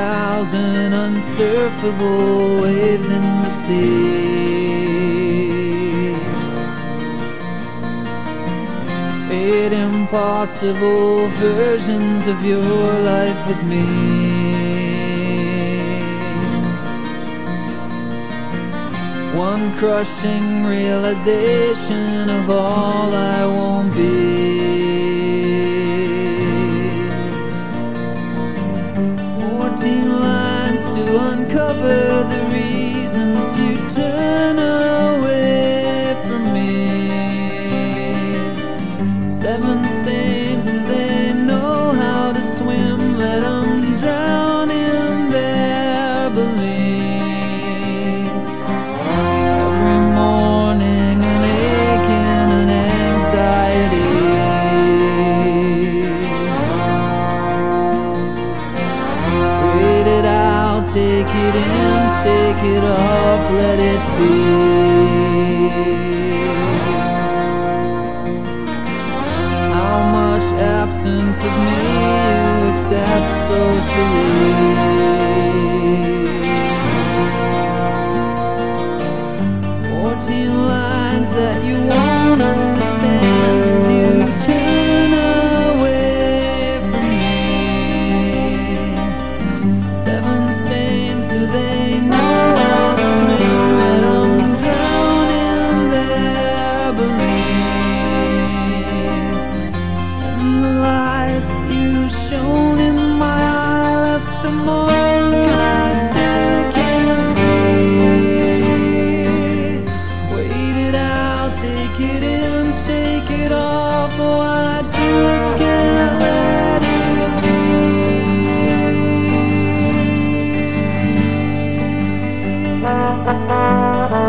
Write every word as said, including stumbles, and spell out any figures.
thousand unsurfable waves in the sea. Eight impossible versions of your life with me. One crushing realization of all I won't be. Fourteen lines to uncover the reasons you turn away from me. Seven saints, they know how to swim, let them drown in their belief. Every morning an ache and an anxiety. Take it in, shake it off, let it be. How much absence of me you accept socially. Fourteen lines that you won't understand as you turn away from me. Seven they know how to swim, but I'm drowning in their belief. And the light you shone in my eye left a mark I still can't see. Wait it out, take it in, shake it off, oh I just can't let it. Bye.